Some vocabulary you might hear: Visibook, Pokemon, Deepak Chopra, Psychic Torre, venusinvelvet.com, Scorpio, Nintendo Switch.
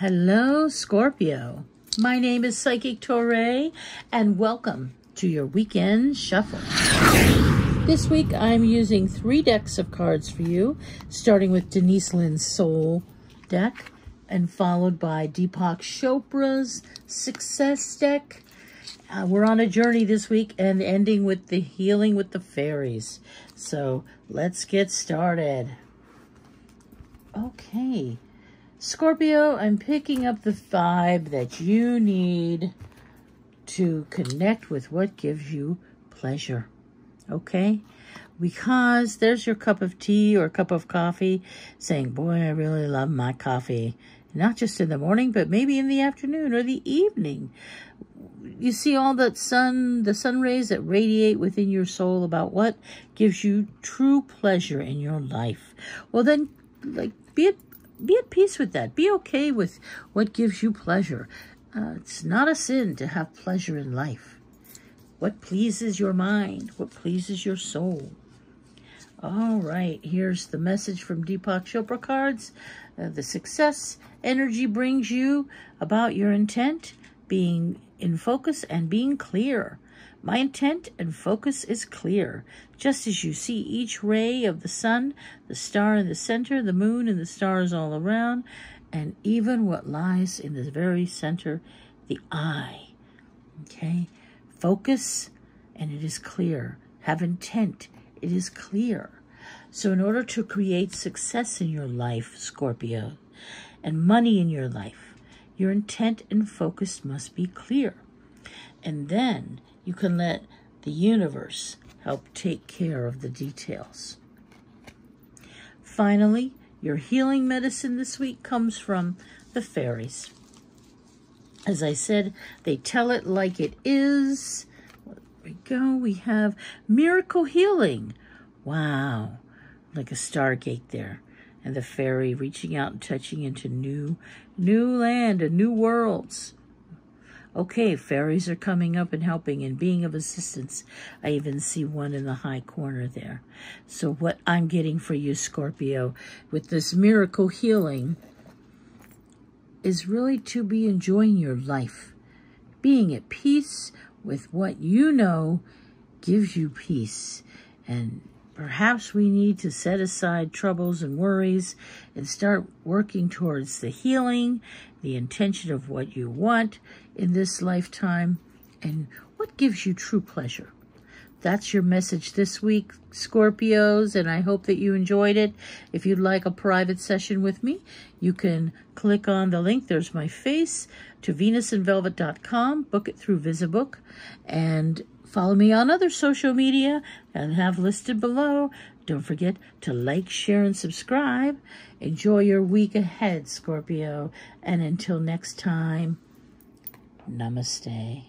Hello, Scorpio. My name is Psychic Torre, and welcome to your weekend shuffle. This week, I'm using 3 decks of cards for you, starting with Denise Lynn's Soul deck, and followed by Deepak Chopra's Success deck. We're on a journey this week, and ending with the Healing with the Fairies. So let's get started. Okay. Scorpio, I'm picking up the vibe that you need to connect with what gives you pleasure, okay? Because there's your cup of tea or cup of coffee saying, boy, I really love my coffee. Not just in the morning, but maybe in the afternoon or the evening. You see all that the sun rays that radiate within your soul about what gives you true pleasure in your life. Well, then, like, be at peace with that. Be okay with what gives you pleasure. It's not a sin to have pleasure in life. What pleases your mind? What pleases your soul? All right, here's the message from Deepak Chopra cards. The success energy brings you about your intent, being in focus and being clear. My intent and focus is clear. Just as you see each ray of the sun, the star in the center, the moon and the stars all around, and even what lies in the very center, the eye. Okay? Focus, and it is clear. Have intent. It is clear. So in order to create success in your life, Scorpio, and money in your life, your intent and focus must be clear. And then you can let the universe help take care of the details. Finally, your healing medicine this week comes from the fairies. As I said, they tell it like it is. There we go. We have miracle healing. Wow. Like a stargate there. And the fairy reaching out and touching into new land and new worlds. Okay, fairies are coming up and helping and being of assistance. I even see one in the high corner there. So what I'm getting for you, Scorpio, with this miracle healing is really to be enjoying your life. Being at peace with what you know gives you peace. And perhaps we need to set aside troubles and worries and start working towards the healing, the intention of what you want in this lifetime, and what gives you true pleasure. That's your message this week, Scorpios, and I hope that you enjoyed it. If you'd like a private session with me, you can click on the link. There's my face to venusinvelvet.com. Book it through Visibook, and follow me on other social media and have listed below. Don't forget to like, share, and subscribe. Enjoy your week ahead, Scorpio, and until next time, namaste.